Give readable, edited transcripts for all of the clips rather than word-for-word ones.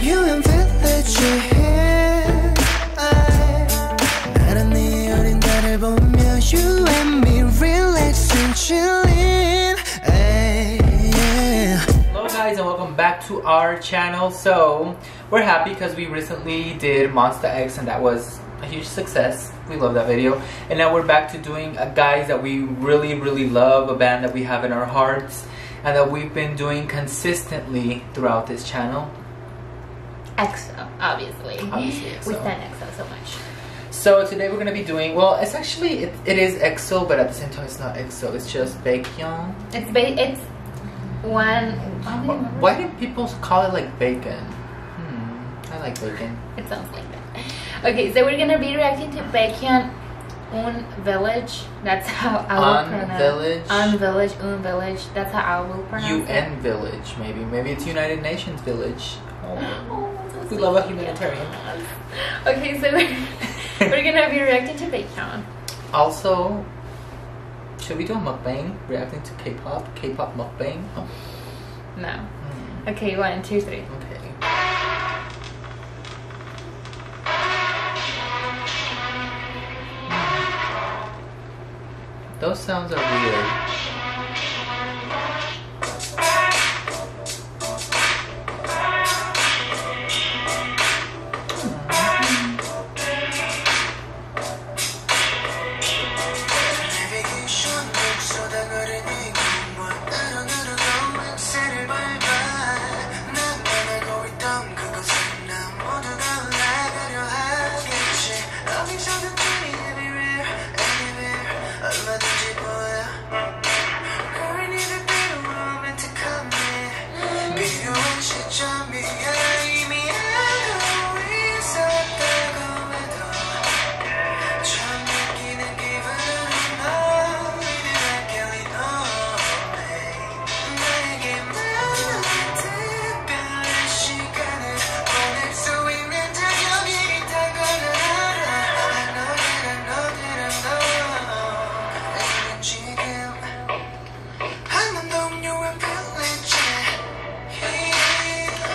UN Village here. 나란 네 어린 달을 보며 You and me relaxing, chilling. Hello guys and welcome back to our channel. So we're happy because we recently did Monsta X and that was a huge success. We love that video, and now we're back to doing a guys that we really love, a band that we have in our hearts and that we've been doing consistently throughout this channel. Exo, obviously Exo. We've done Exo so much. So today we're going to be doing, well, it's actually it is Exo, but at the same time it's not Exo, it's just Baekhyun. It's one. Why do people call it like bacon? I like bacon. It sounds like that. Okay, so we're gonna be reacting to Baekhyun Un Village. That's how I will pronounce. Village. Un Village, Un Village. That's how I will pronounce. UN Village, maybe. Maybe it's United Nations Village. Oh, we love a humanitarian. Okay, so we're gonna be reacting to Baekhyun. Also, should we do a mukbang? Reacting to K-pop? K-pop mukbang? Oh. No. Okay, 1, 2, 3. Okay. Those sounds are weird.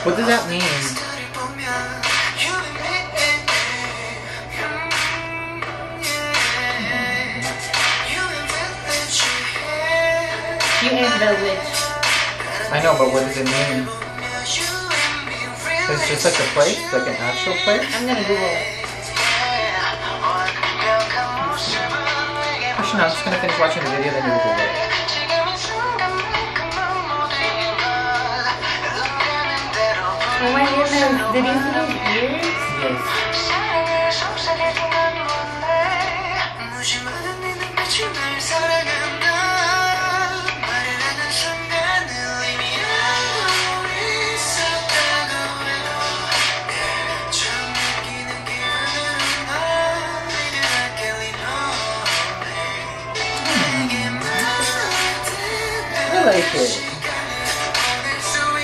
What does that mean? UN Village. I know, but what does it mean? It's just like a place, like an actual place? I'm gonna Google it. Actually, no, I'm just gonna finish watching the video, then you Google it. Oh my goodness, did you see those ears? Yes. I like it. I'm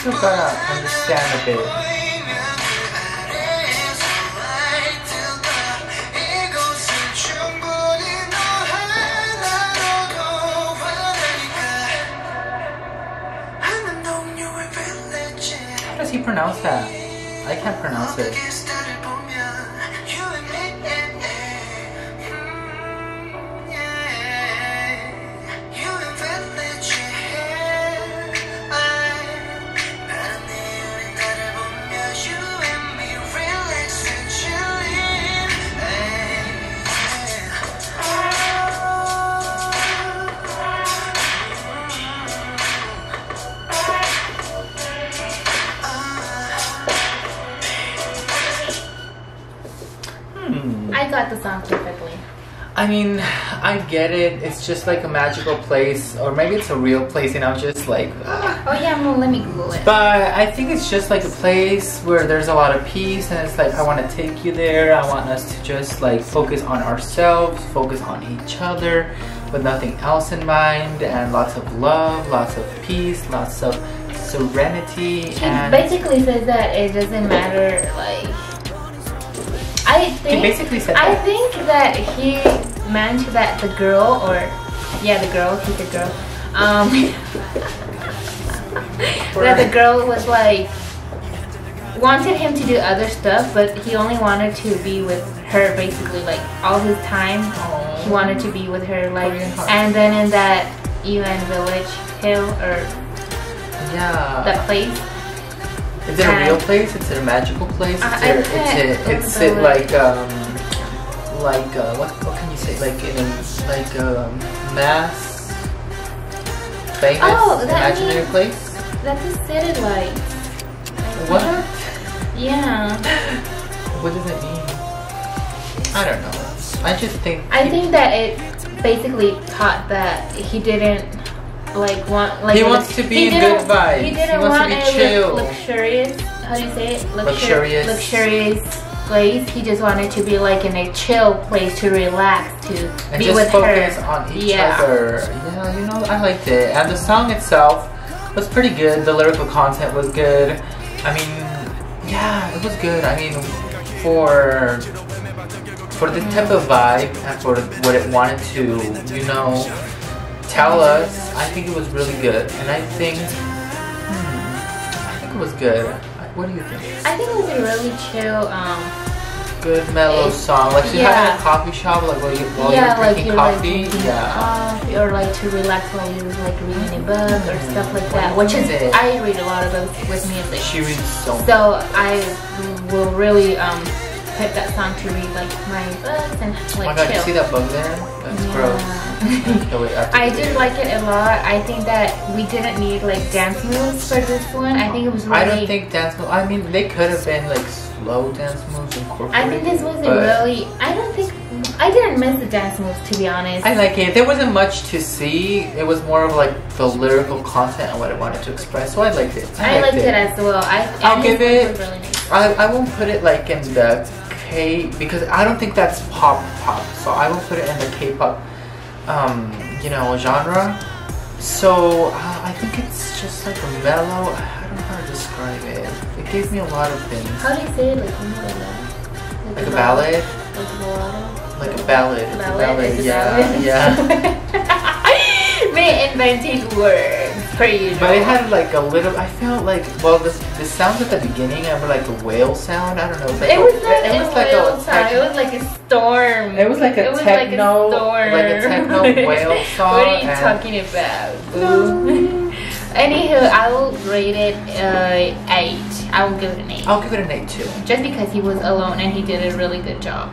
still trying to understand a bit. How does he pronounce that? I can't pronounce it. at the song perfectly. I mean, I get it. It's just like a magical place, or maybe it's a real place, and I'm just like, ah. Oh yeah, well, let me Google it. But I think it's just like a place where there's a lot of peace, and it's like, I want to take you there. I want us to just like focus on ourselves, focus on each other, with nothing else in mind, and lots of love, lots of peace, lots of serenity. It basically says that it doesn't matter, like. I think that he meant that the girl, or yeah, the girl, he's the girl. That the girl was like wanted him to do other stuff, but he only wanted to be with her basically, like all his time. Aww. He wanted to be with her, like, and then in that UN Village hill or yeah, that place. Is it a real place? Is it a magical place? What can you say? Like in a, like mass famous imaginary place? That's a city light. What? Yeah. What does it mean? I don't know. I just think. I think that it basically taught that he didn't. Like want, like he wants to be in good vibes. He didn't want to be chill. Luxurious. How do you say it? Luxurious place. He just wanted to be like in a chill place to relax, to and be just with focus her. On each other. Yeah, you know, I liked it, and the song itself was pretty good. The lyrical content was good. I mean, yeah, it was good. I mean, for this type of vibe and for what it wanted to, you know. Tell us. I think it was really good, and I think it was good. What do you think? I think it was a really chill, good mellow song. Like you have in a coffee shop, like while you're drinking coffee, like, or like to relax while you're like reading a book or stuff like that. Which is it? I read a lot of those with music. She reads so I will really put that song to read like my books and like. Oh my god! Chill. You see that bug there? That's gross. I did like it a lot. I think that we didn't need like dance moves for this one. I think it was really. I don't think dance moves. I mean, they could have been like slow dance moves incorporated. I think this wasn't really. I don't think. I didn't miss the dance moves, to be honest. I like it. There wasn't much to see. It was more of like the lyrical content and what I wanted to express. So I liked it. I liked it as well. I'll give it. Really nice. I won't put it like in the K because I don't think that's pop. So I won't put it in the K-pop. You know, genre. So I think it's just like a mellow. I don't know how to describe it. It gave me a lot of things. How do you say it? Like a ballad. Like a ballad. It's a ballad. Yeah. They invented words for you. But it had like a little. I felt like the sound at the beginning. I remember like a whale sound. I don't know. It was like a whale sound. It was like a storm. It was like a techno, whale song. What are you talking about? No. Anywho, I will rate it 8. I will give it an 8. I'll give it an 8 too. Just because he was alone and he did a really good job.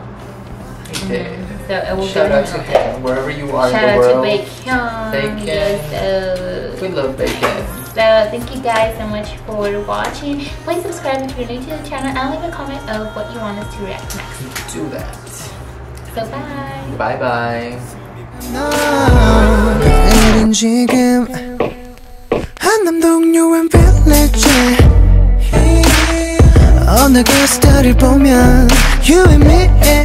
He did. So it will Shout out to him wherever you are in the world. Shout out to Baekhyun. We love Baekhyun. So thank you guys so much for watching. Please subscribe if you're new to the channel and leave a comment of what you want us to react next. Do that. So bye. Bye bye. 나는 지금 한남동 UN Village 어느 게스트를 보면 you and me